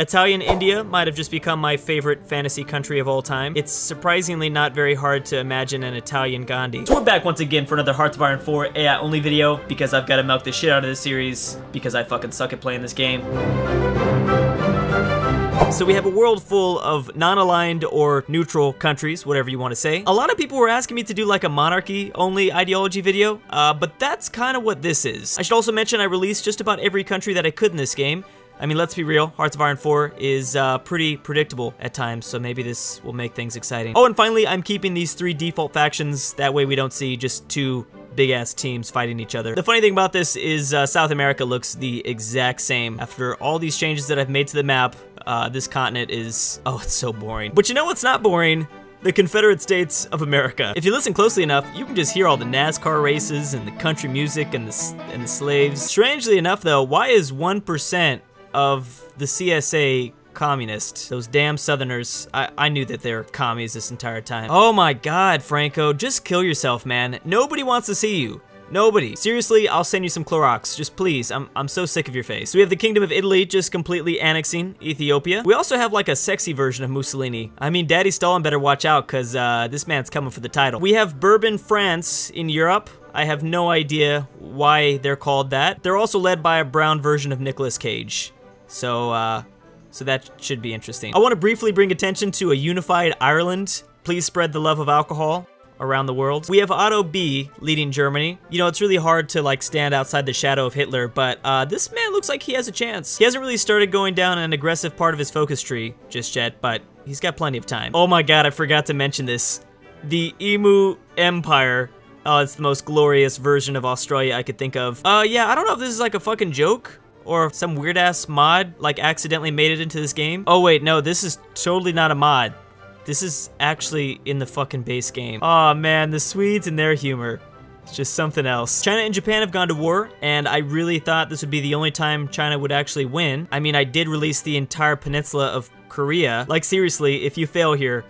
Italian India might have just become my favorite fantasy country of all time. It's surprisingly not very hard to imagine an Italian Gandhi. So we're back once again for another Hearts of Iron 4 AI only video because I've got to milk the shit out of this series because I fucking suck at playing this game. So we have a world full of non-aligned or neutral countries, whatever you want to say. A lot of people were asking me to do like a monarchy-only ideology video, but that's kind of what this is. I should also mention I released just about every country that I could in this game. I mean, let's be real, Hearts of Iron 4 is pretty predictable at times, so maybe this will make things exciting. Oh, and finally, I'm keeping these three default factions, that way we don't see just two big-ass teams fighting each other. The funny thing about this is South America looks the exact same. After all these changes that I've made to the map, this continent is, oh, it's so boring. But you know what's not boring? The Confederate States of America. If you listen closely enough, you can just hear all the NASCAR races and the country music and the slaves. Strangely enough, though, why is 1% of the CSA communist? Those damn Southerners, I knew that they were commies this entire time. Oh my God, Franco, just kill yourself, man. Nobody wants to see you. Nobody. Seriously, I'll send you some Clorox. Just please, I'm so sick of your face. So we have the Kingdom of Italy just completely annexing Ethiopia. We also have like a sexy version of Mussolini. I mean, Daddy Stalin better watch out because this man's coming for the title. We have Bourbon France in Europe. I have no idea why they're called that. They're also led by a brown version of Nicolas Cage. So, so that should be interesting. I want to briefly bring attention to a unified Ireland. Please spread the love of alcohol around the world. We have Otto B leading Germany. You know, it's really hard to like stand outside the shadow of Hitler, but this man looks like he has a chance. He hasn't really started going down an aggressive part of his focus tree just yet, but he's got plenty of time. Oh my God, I forgot to mention this. The Emu Empire. Oh, it's the most glorious version of Australia I could think of. Yeah, I don't know if this is like a fucking joke or if some weird ass mod like accidentally made it into this game. Oh wait, no, this is totally not a mod. This is actually in the fucking base game. Aw, man, the Swedes and their humor. It's just something else. China and Japan have gone to war, and I really thought this would be the only time China would actually win. I mean, I did release the entire peninsula of Korea. Like, seriously, if you fail here,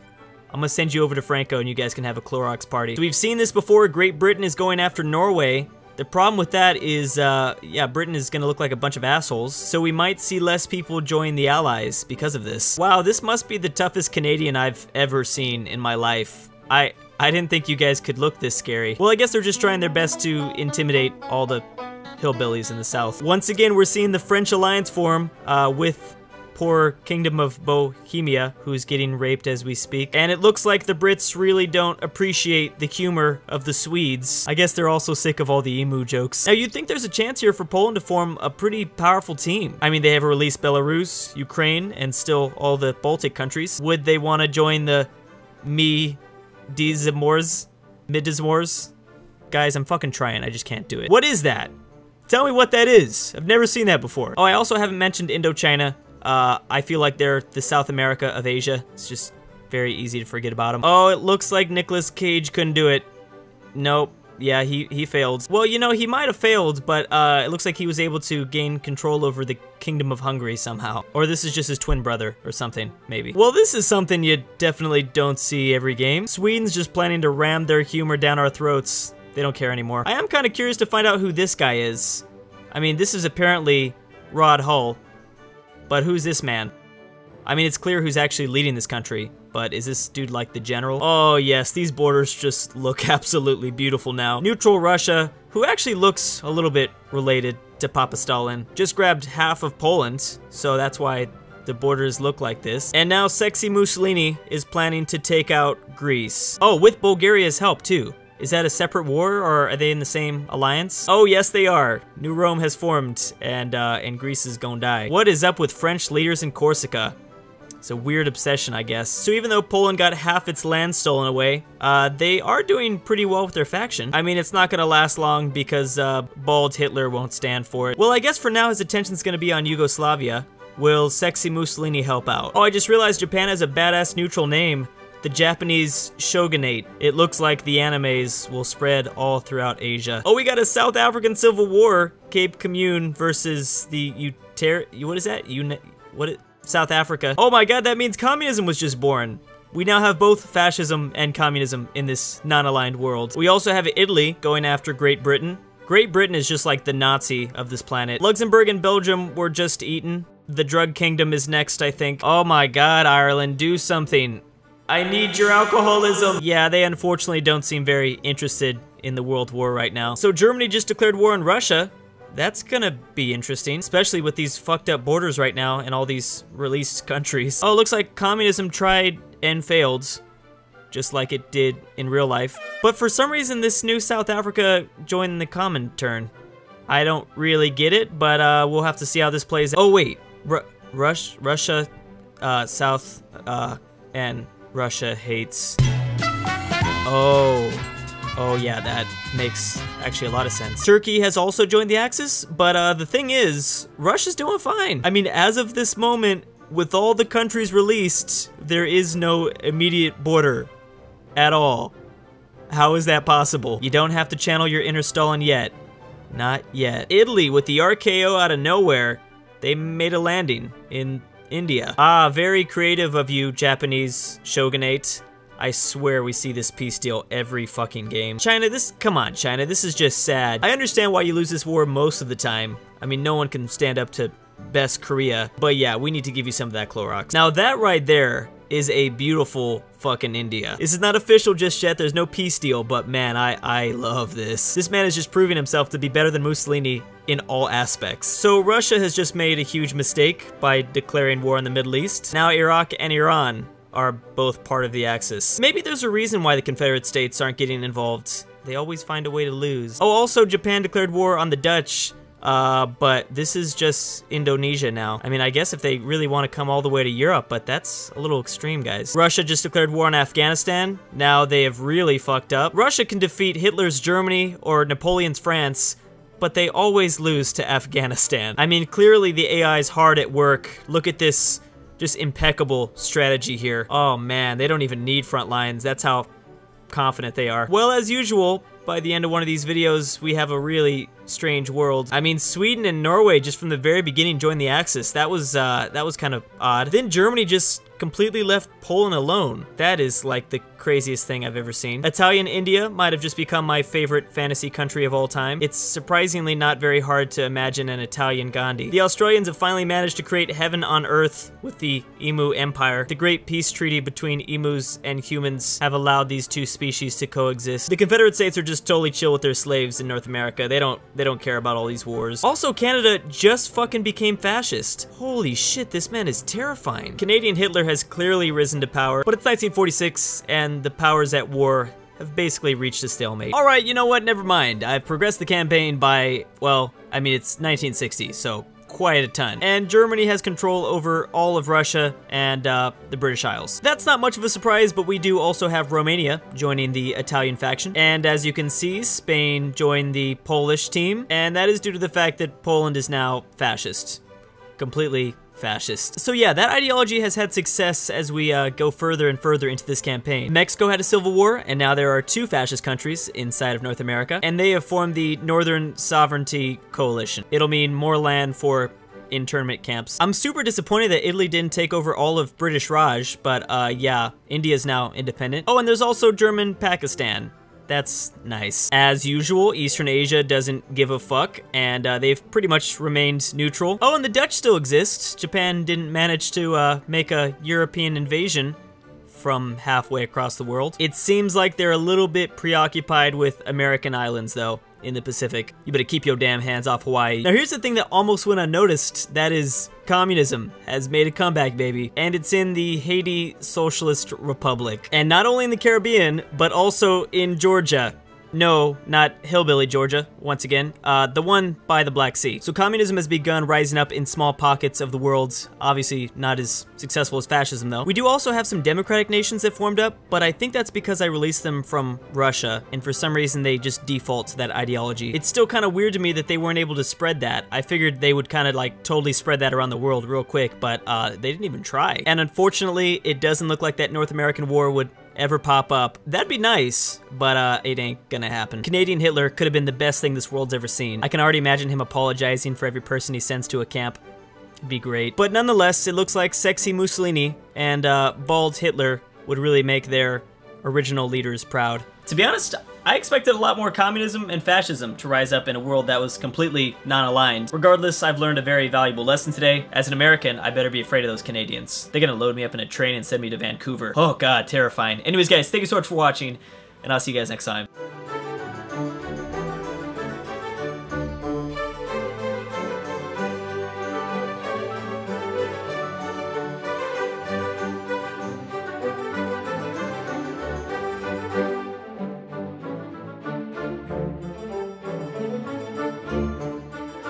I'm gonna send you over to Franco and you guys can have a Clorox party. So we've seen this before. Great Britain is going after Norway. The problem with that is, yeah, Britain is gonna look like a bunch of assholes, so we might see less people join the Allies because of this. Wow, this must be the toughest Canadian I've ever seen in my life. I didn't think you guys could look this scary. Well, I guess they're just trying their best to intimidate all the hillbillies in the South. Once again, we're seeing the French alliance form with poor Kingdom of Bohemia, who's getting raped as we speak. And it looks like the Brits really don't appreciate the humor of the Swedes. I guess they're also sick of all the emu jokes. Now, you'd think there's a chance here for Poland to form a pretty powerful team. I mean, they have released Belarus, Ukraine, and still all the Baltic countries. Would they want to join the Midzimors? Guys, I'm fucking trying, I just can't do it. What is that? Tell me what that is. I've never seen that before. Oh, I also haven't mentioned Indochina. I feel like they're the South America of Asia. It's just very easy to forget about them. Oh, it looks like Nicolas Cage couldn't do it. Nope. Yeah, he failed. Well, you know, he might have failed, but it looks like he was able to gain control over the Kingdom of Hungary somehow. Or this is just his twin brother or something, maybe. Well, this is something you definitely don't see every game. Sweden's just planning to ram their humor down our throats. They don't care anymore. I am kind of curious to find out who this guy is. I mean, this is apparently Rod Hull. But who's this man? I mean, it's clear who's actually leading this country, but is this dude like the general? Oh yes, these borders just look absolutely beautiful now. Neutral Russia, who actually looks a little bit related to Papa Stalin, just grabbed half of Poland, so that's why the borders look like this. And now sexy Mussolini is planning to take out Greece. Oh, with Bulgaria's help too. Is that a separate war, or are they in the same alliance? Oh, yes, they are. New Rome has formed, and Greece is gonna die. What is up with French leaders in Corsica? It's a weird obsession, I guess. So even though Poland got half its land stolen away, they are doing pretty well with their faction. I mean, it's not gonna last long because bald Hitler won't stand for it. Well, I guess for now his attention's gonna be on Yugoslavia. Will sexy Mussolini help out? Oh, I just realized Japan has a badass neutral name. The Japanese shogunate. It looks like the animes will spread all throughout Asia. Oh, we got a South African civil war. Cape Commune versus the South Africa. Oh my God, that means communism was just born. We now have both fascism and communism in this non-aligned world. We also have Italy going after Great Britain. Great Britain is just like the Nazi of this planet. Luxembourg and Belgium were just eaten. The drug kingdom is next, I think. Oh my god, Ireland, do something. I need your alcoholism. Yeah, they unfortunately don't seem very interested in the World War right now. So Germany just declared war on Russia. That's gonna be interesting, especially with these fucked up borders right now and all these released countries. Oh, it looks like communism tried and failed, just like it did in real life. But for some reason, this new South Africa joined the Comintern. I don't really get it, but we'll have to see how this plays out. Oh wait, Russia, South, and Russia hates. Oh yeah, that makes actually a lot of sense. Turkey has also joined the Axis, but the thing is, Russia's doing fine. I mean, as of this moment, with all the countries released, there is no immediate border at all. How is that possible? You don't have to channel your inner Stalin yet. Not yet. Italy, with the RKO out of nowhere, they made a landing in India. Ah, very creative of you, Japanese shogunate. I swear we see this peace deal every fucking game. China, come on, China, this is just sad. I understand why you lose this war most of the time. I mean, no one can stand up to best Korea, but yeah, we need to give you some of that Clorox. Now that right there is a beautiful fucking India. This is not official just yet, there's no peace deal, but man, I love this. This man is just proving himself to be better than Mussolini in all aspects. So Russia has just made a huge mistake by declaring war on the Middle East. Now Iraq and Iran are both part of the Axis. Maybe there's a reason why the Confederate States aren't getting involved. They always find a way to lose. Oh, also Japan declared war on the Dutch, but this is just Indonesia now. I mean, I guess if they really want to come all the way to Europe, but that's a little extreme, guys. Russia just declared war on Afghanistan. Now they have really fucked up. Russia can defeat Hitler's Germany or Napoleon's France, but they always lose to Afghanistan. I mean, clearly the AI is hard at work. Look at this. Just impeccable strategy here. Oh man, they don't even need front lines. That's how confident they are. Well, as usual, by the end of one of these videos, we have a really strange world. I mean, Sweden and Norway just from the very beginning joined the Axis. That was kind of odd. Then Germany just completely left Poland alone. That is like the craziest thing I've ever seen. Italian India might have just become my favorite fantasy country of all time. It's surprisingly not very hard to imagine an Italian Gandhi. The Australians have finally managed to create heaven on earth with the Emu Empire. The Great Peace Treaty between emus and humans have allowed these two species to coexist. The Confederate States are just totally chill with their slaves in North America. They don't care about all these wars. Also, Canada just fucking became fascist. Holy shit, this man is terrifying. Canadian Hitler has clearly risen to power, but it's 1946 and the powers at war have basically reached a stalemate. All right, you know what, never mind. I've progressed the campaign by, well, I mean, it's 1960, so quite a ton. And Germany has control over all of Russia and the British Isles. That's not much of a surprise, but we do also have Romania joining the Italian faction. And as you can see, Spain joined the Polish team, and that is due to the fact that Poland is now fascist. Completely fascist. So yeah, that ideology has had success as we go further and further into this campaign. Mexico had a civil war, and now there are two fascist countries inside of North America, and they have formed the Northern Sovereignty Coalition. It'll mean more land for internment camps. I'm super disappointed that Italy didn't take over all of British Raj, but yeah, India's now independent. Oh, and there's also German Pakistan. That's nice. As usual, Eastern Asia doesn't give a fuck, and they've pretty much remained neutral. Oh, and the Dutch still exist. Japan didn't manage to make a European invasion from halfway across the world. It seems like they're a little bit preoccupied with American islands, though, in the Pacific. You better keep your damn hands off Hawaii. Now, here's the thing that almost went unnoticed. That is, communism has made a comeback, baby. And it's in the Haiti Socialist Republic. And not only in the Caribbean, but also in Georgia. No, not hillbilly Georgia, once again. The one by the Black Sea. So communism has begun rising up in small pockets of the world. Obviously not as successful as fascism, though. We do also have some democratic nations that formed up, but I think that's because I released them from Russia, and for some reason they just default to that ideology. It's still kind of weird to me that they weren't able to spread that. I figured they would kind of like totally spread that around the world real quick, but they didn't even try. And unfortunately, it doesn't look like that North American war would ever pop up. That'd be nice, but it ain't gonna happen. Canadian Hitler could have been the best thing this world's ever seen. I can already imagine him apologizing for every person he sends to a camp. It'd be great. But nonetheless, it looks like sexy Mussolini and bald Hitler would really make their original leaders proud. To be honest, I expected a lot more communism and fascism to rise up in a world that was completely non-aligned. Regardless, I've learned a very valuable lesson today. As an American, I better be afraid of those Canadians. They're gonna load me up in a train and send me to Vancouver. Oh god, terrifying. Anyways guys, thank you so much for watching, and I'll see you guys next time.